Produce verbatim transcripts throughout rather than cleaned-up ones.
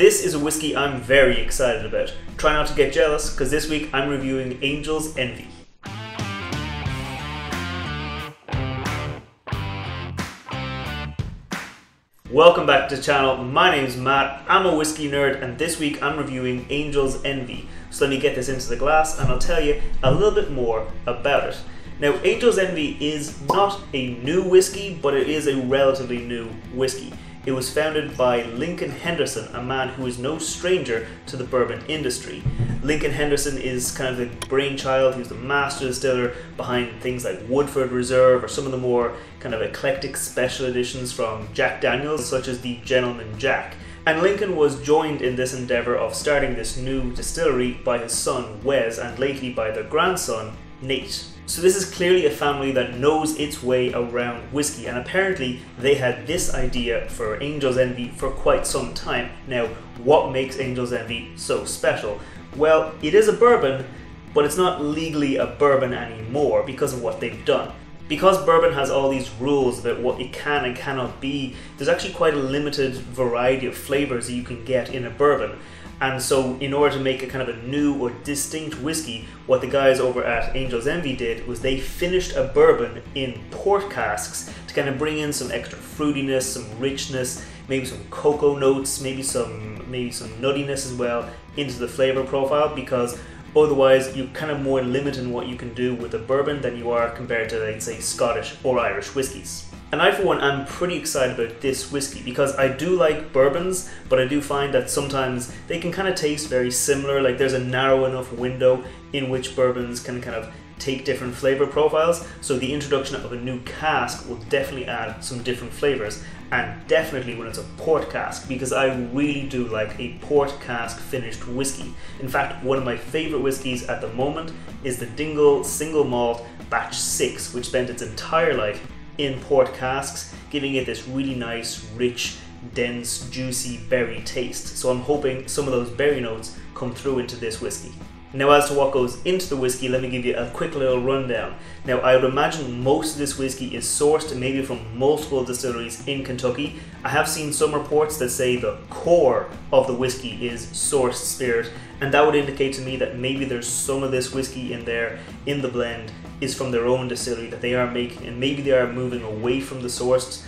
this is a whiskey I'm very excited about. Try not to get jealous, because this week I'm reviewing Angel's Envy. Welcome back to the channel. My name's Matt, I'm a whiskey nerd, and this week I'm reviewing Angel's Envy. So let me get this into the glass and I'll tell you a little bit more about it. Now, Angel's Envy is not a new whiskey, but it is a relatively new whiskey. It was founded by Lincoln Henderson, a man who is no stranger to the bourbon industry. Lincoln Henderson is kind of the brainchild, he's the master distiller behind things like Woodford Reserve or some of the more kind of eclectic special editions from Jack Daniels, such as the Gentleman Jack. And Lincoln was joined in this endeavour of starting this new distillery by his son Wes, and lately by their grandson Nate. So this is clearly a family that knows its way around whiskey, and apparently they had this idea for Angel's Envy for quite some time. Now, what makes Angel's Envy so special? Well, it is a bourbon, but it's not legally a bourbon anymore because of what they've done. Because bourbon has all these rules about what it can and cannot be, there's actually quite a limited variety of flavours that you can get in a bourbon. And so in order to make a kind of a new or distinct whiskey, what the guys over at Angel's Envy did was they finished a bourbon in port casks to kind of bring in some extra fruitiness, some richness, maybe some cocoa notes, maybe some maybe some nuttiness as well into the flavor profile, because otherwise you're kind of more limited in what you can do with a bourbon than you are compared to, let's say, Scottish or Irish whiskies. And I, for one, am pretty excited about this whiskey because I do like bourbons, but I do find that sometimes they can kind of taste very similar. Like, there's a narrow enough window in which bourbons can kind of take different flavor profiles. So the introduction of a new cask will definitely add some different flavors, and definitely when it's a port cask, because I really do like a port cask finished whiskey. In fact, one of my favorite whiskeys at the moment is the Dingle Single Malt Batch six, which spent its entire life in port casks, giving it this really nice, rich, dense, juicy berry taste. So I'm hoping some of those berry notes come through into this whiskey. Now, as to what goes into the whiskey, let me give you a quick little rundown. Now, I would imagine most of this whiskey is sourced maybe from multiple distilleries in Kentucky. I have seen some reports that say the core of the whiskey is sourced spirit, and that would indicate to me that maybe there's some of this whiskey in there in the blend is from their own distillery that they are making, and maybe they are moving away from the sourced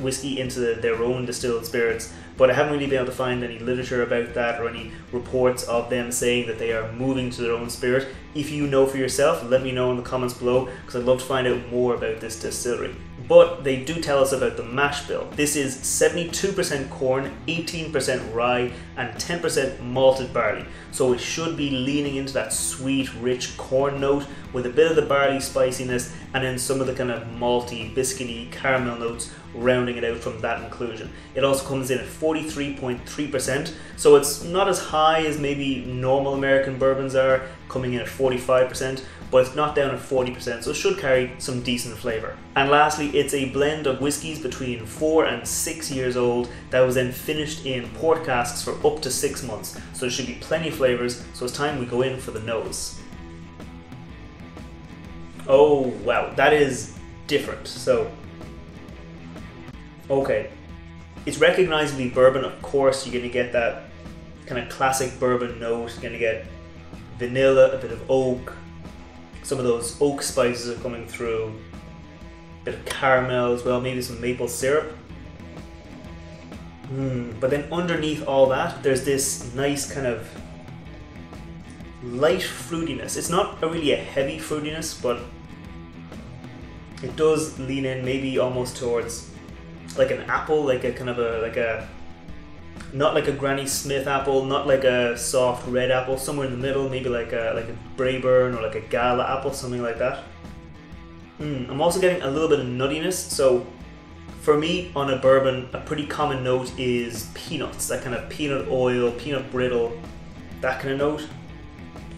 whiskey into the, their own distilled spirits, but I haven't really been able to find any literature about that or any reports of them saying that they are moving to their own spirit. If you know for yourself, let me know in the comments below, because I'd love to find out more about this distillery. But they do tell us about the mash bill. This is seventy-two percent corn, eighteen percent rye, and ten percent malted barley. So it should be leaning into that sweet, rich corn note with a bit of the barley spiciness, and then some of the kind of malty, biscuity, caramel notes rounding it out from that inclusion. It also comes in at forty-three point three percent, so it's not as high as maybe normal American bourbons are, coming in at forty-five percent, but it's not down at forty percent, so it should carry some decent flavour. And lastly, it's a blend of whiskies between four and six years old that was then finished in port casks for up to six months, so there should be plenty of flavours, so it's time we go in for the nose. Oh wow, that is different. So, okay, it's recognisably bourbon, of course. You're going to get that kind of classic bourbon note, you're going to get vanilla, a bit of oak, some of those oak spices are coming through, a bit of caramel as well, maybe some maple syrup. Mm, but then underneath all that, there's this nice kind of light fruitiness. It's not a really a heavy fruitiness, but it does lean in maybe almost towards like an apple, like a kind of a, like a, not like a Granny Smith apple, not like a soft red apple, somewhere in the middle, maybe like a, like a Braeburn or like a Gala apple, something like that. Mm, I'm also getting a little bit of nuttiness. So for me on a bourbon, a pretty common note is peanuts, that kind of peanut oil, peanut brittle, that kind of note.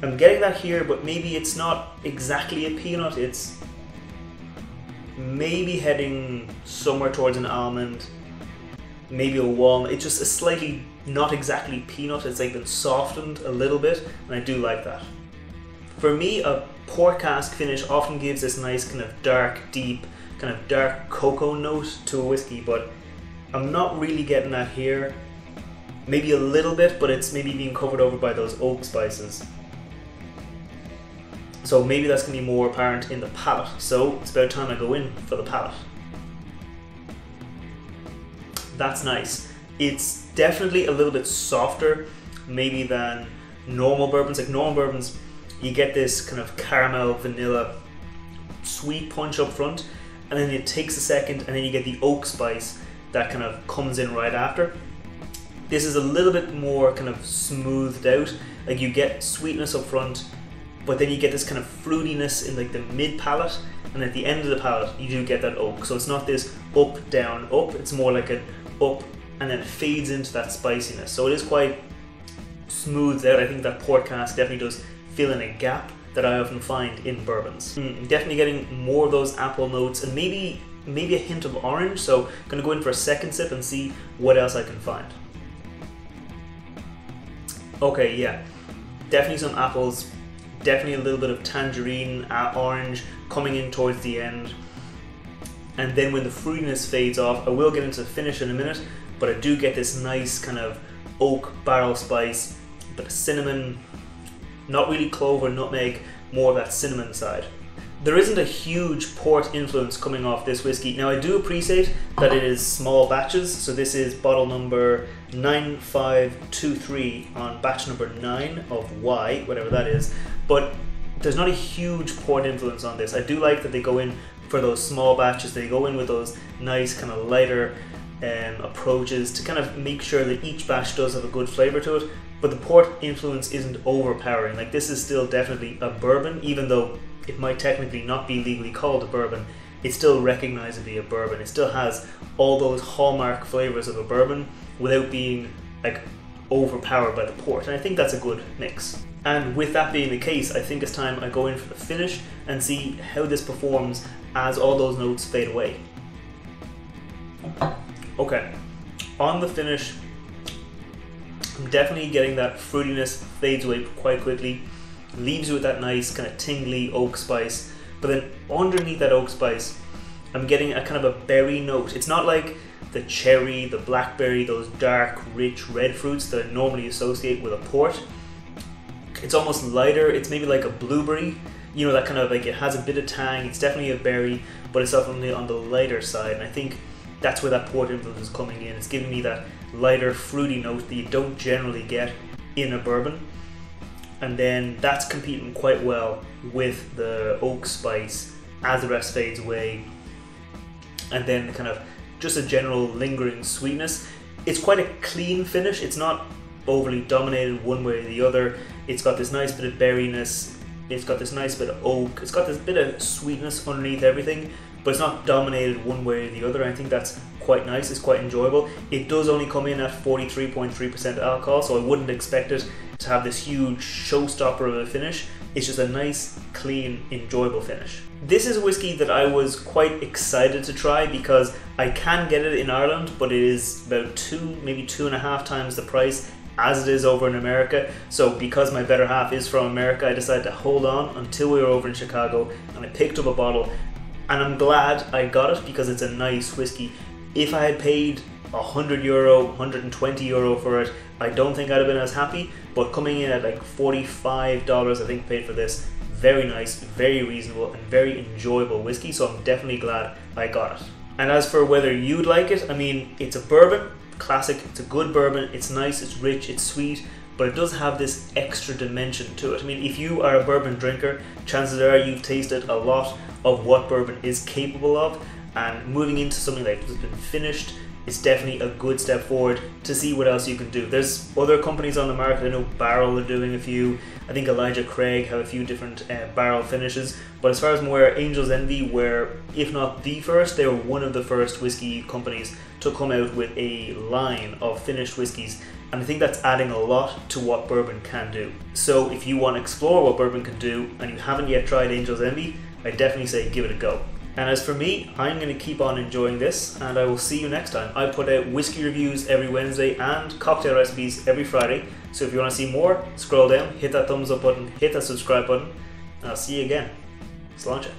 I'm getting that here, but maybe it's not exactly a peanut, it's maybe heading somewhere towards an almond, maybe a walnut. It's just a slightly, not exactly peanut, it's like been softened a little bit, and I do like that. For me, a port cask finish often gives this nice kind of dark, deep, kind of dark cocoa note to a whiskey, but I'm not really getting that here. Maybe a little bit, but it's maybe being covered over by those oak spices. So maybe that's going to be more apparent in the palate. So it's about time I go in for the palate. That's nice. It's definitely a little bit softer maybe than normal bourbons. Like normal bourbons, you get this kind of caramel, vanilla, sweet punch up front, and then it takes a second and then you get the oak spice that kind of comes in right after. This is a little bit more kind of smoothed out. Like you get sweetness up front, but then you get this kind of fruitiness in like the mid palate, and at the end of the palate you do get that oak. So it's not this up, down, up, it's more like an up and then it fades into that spiciness. So it is quite smoothed out. I think that port cask definitely does fill in a gap that I often find in bourbons. Mm, definitely getting more of those apple notes and maybe maybe a hint of orange. So I'm gonna go in for a second sip and see what else I can find. Okay, yeah, definitely some apples, definitely a little bit of tangerine, uh, orange coming in towards the end. And then when the fruitiness fades off, I will get into the finish in a minute, but I do get this nice kind of oak barrel spice, a bit of cinnamon, not really clove or nutmeg, more of that cinnamon side. There isn't a huge port influence coming off this whiskey. Now I do appreciate that it is small batches, so this is bottle number nine five two three on batch number nine of Y, whatever that is, but there's not a huge port influence on this. I do like that they go in for those small batches, they go in with those nice kind of lighter um, approaches to kind of make sure that each batch does have a good flavour to it, but the port influence isn't overpowering. Like this is still definitely a bourbon, even though it might technically not be legally called a bourbon, it's still recognisably a bourbon. It still has all those hallmark flavours of a bourbon without being like overpowered by the port, and I think that's a good mix. And with that being the case, I think it's time I go in for the finish and see how this performs as all those notes fade away. Okay, on the finish, I'm definitely getting that fruitiness, fades away quite quickly, leaves you with that nice kind of tingly oak spice, but then underneath that oak spice, I'm getting a kind of a berry note. It's not like the cherry, the blackberry, those dark, rich red fruits that I normally associate with a port. It's almost lighter, it's maybe like a blueberry, you know, that kind of like, it has a bit of tang, it's definitely a berry, but it's definitely on the lighter side, and I think that's where that port influence is coming in. It's giving me that lighter, fruity note that you don't generally get in a bourbon, and then that's competing quite well with the oak spice as the rest fades away, and then kind of just a general lingering sweetness. It's quite a clean finish, it's not overly dominated one way or the other. It's got this nice bit of berryness, it's got this nice bit of oak, it's got this bit of sweetness underneath everything, but it's not dominated one way or the other. I think that's quite nice, it's quite enjoyable. It does only come in at forty-three point three percent alcohol, so I wouldn't expect it to have this huge showstopper of a finish. It's just a nice, clean, enjoyable finish. This is a whiskey that I was quite excited to try because I can get it in Ireland, but it is about two, maybe two and a half times the price as it is over in America. So because my better half is from America, I decided to hold on until we were over in Chicago, and I picked up a bottle, and I'm glad I got it because it's a nice whiskey. If I had paid one hundred euro, one hundred twenty euro for it, I don't think I'd have been as happy, but coming in at like forty-five dollars, I think, paid for this, very nice, very reasonable, and very enjoyable whiskey, so I'm definitely glad I got it. And as for whether you'd like it, I mean, it's a bourbon, classic, it's a good bourbon, it's nice, it's rich, it's sweet, but it does have this extra dimension to it. I mean, if you are a bourbon drinker, chances are you've tasted a lot of what bourbon is capable of, and moving into something like this has been finished, it's definitely a good step forward to see what else you can do. There's other companies on the market. I know Barrel are doing a few. I think Elijah Craig have a few different uh, barrel finishes. But as far as where Angel's Envy were, if not the first, they were one of the first whiskey companies to come out with a line of finished whiskies. And I think that's adding a lot to what bourbon can do. So if you want to explore what bourbon can do and you haven't yet tried Angel's Envy, I definitely say give it a go. And as for me, I'm going to keep on enjoying this, and I will see you next time. I put out whiskey reviews every Wednesday and cocktail recipes every Friday. So if you want to see more, scroll down, hit that thumbs up button, hit that subscribe button, and I'll see you again. Sláinte.